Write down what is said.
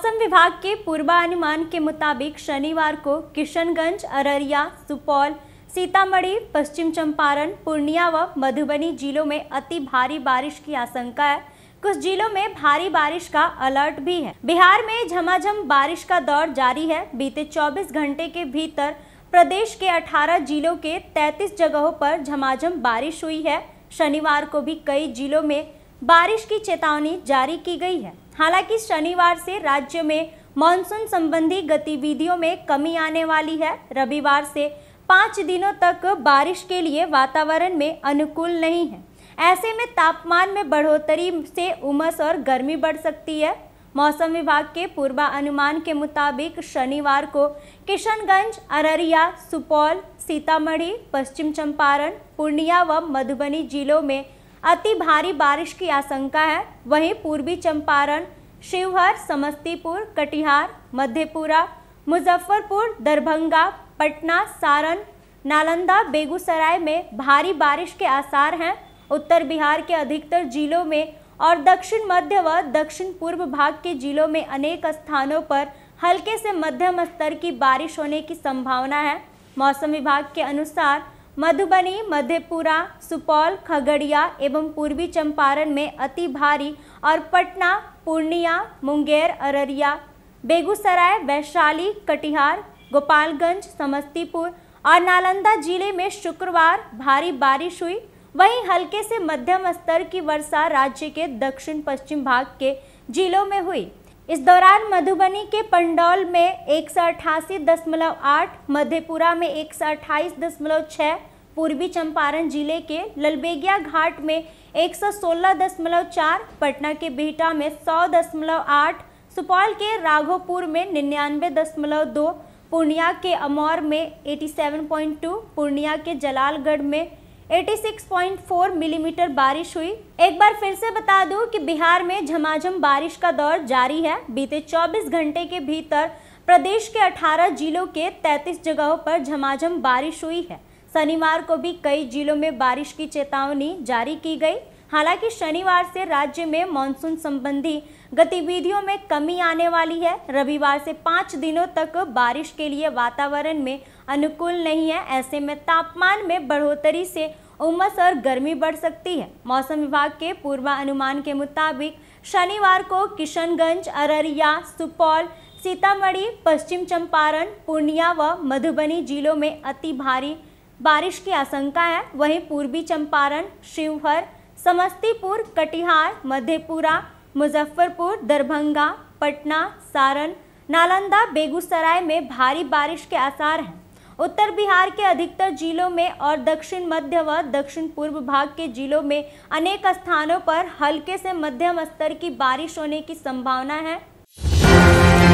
मौसम विभाग के पूर्वानुमान के मुताबिक शनिवार को किशनगंज, अररिया, सुपौल, सीतामढ़ी, पश्चिम चंपारण, पूर्णिया व मधुबनी जिलों में अति भारी बारिश की आशंका है। कुछ जिलों में भारी बारिश का अलर्ट भी है। बिहार में झमाझम बारिश का दौर जारी है। बीते 24 घंटे के भीतर प्रदेश के 18 जिलों के 33 जगहों पर झमाझम बारिश हुई है। शनिवार को भी कई जिलों में बारिश की चेतावनी जारी की गई है। हालांकि शनिवार से राज्य में मानसून संबंधी गतिविधियों में कमी आने वाली है। रविवार से 5 दिनों तक बारिश के लिए वातावरण में अनुकूल नहीं है। ऐसे में तापमान में बढ़ोतरी से उमस और गर्मी बढ़ सकती है। मौसम विभाग के पूर्वानुमान के मुताबिक शनिवार को किशनगंज, अररिया, सुपौल, सीतामढ़ी, पश्चिम चंपारण, पूर्णिया व मधुबनी जिलों में अति भारी बारिश की आशंका है। वहीं पूर्वी चंपारण, शिवहर, समस्तीपुर, कटिहार, मधेपुरा, मुजफ्फरपुर, दरभंगा, पटना, सारण, नालंदा, बेगूसराय में भारी बारिश के आसार हैं। उत्तर बिहार के अधिकतर जिलों में और दक्षिण मध्य व दक्षिण पूर्व भाग के जिलों में अनेक स्थानों पर हल्के से मध्यम स्तर की बारिश होने की संभावना है। मौसम विभाग के अनुसार मधुबनी, मधेपुरा, सुपौल, खगड़िया एवं पूर्वी चंपारण में अति भारी और पटना, पूर्णिया, मुंगेर, अररिया, बेगूसराय, वैशाली, कटिहार, गोपालगंज, समस्तीपुर और नालंदा जिले में शुक्रवार भारी बारिश हुई। वहीं हल्के से मध्यम स्तर की वर्षा राज्य के दक्षिण पश्चिम भाग के जिलों में हुई। इस दौरान मधुबनी के पंडौल में 188.8, मधेपुरा में 128.6, पूर्वी चंपारण जिले के ललबेगिया घाट में 116.4, पटना के बिहटा में 100.8, सुपौल के राघोपुर में 99.2, पूर्णिया के अमौर में 87.2, पूर्णिया के जलालगढ़ में 86.4 मिलीमीटर बारिश हुई। एक बार फिर से बता दूं कि बिहार में झमाझम बारिश का दौर जारी है। बीते 24 घंटे के भीतर प्रदेश के 18 जिलों के 33 जगहों पर झमाझम बारिश हुई है। शनिवार को भी कई जिलों में बारिश की चेतावनी जारी की गई। हालांकि शनिवार से राज्य में मानसून संबंधी गतिविधियों में कमी आने वाली है। रविवार से 5 दिनों तक बारिश के लिए वातावरण में अनुकूल नहीं है। ऐसे में तापमान में बढ़ोतरी से उमस और गर्मी बढ़ सकती है। मौसम विभाग के पूर्वानुमान के मुताबिक शनिवार को किशनगंज, अररिया, सुपौल, सीतामढ़ी, पश्चिम चंपारण, पूर्णिया व मधुबनी जिलों में अति भारी बारिश की आशंका है। वहीं पूर्वी चंपारण, शिवहर, समस्तीपुर, कटिहार, मधेपुरा, मुजफ्फरपुर, दरभंगा, पटना, सारण, नालंदा, बेगूसराय में भारी बारिश के आसार हैं। उत्तर बिहार के अधिकतर जिलों में और दक्षिण मध्य व दक्षिण पूर्व भाग के जिलों में अनेक स्थानों पर हल्के से मध्यम स्तर की बारिश होने की संभावना है।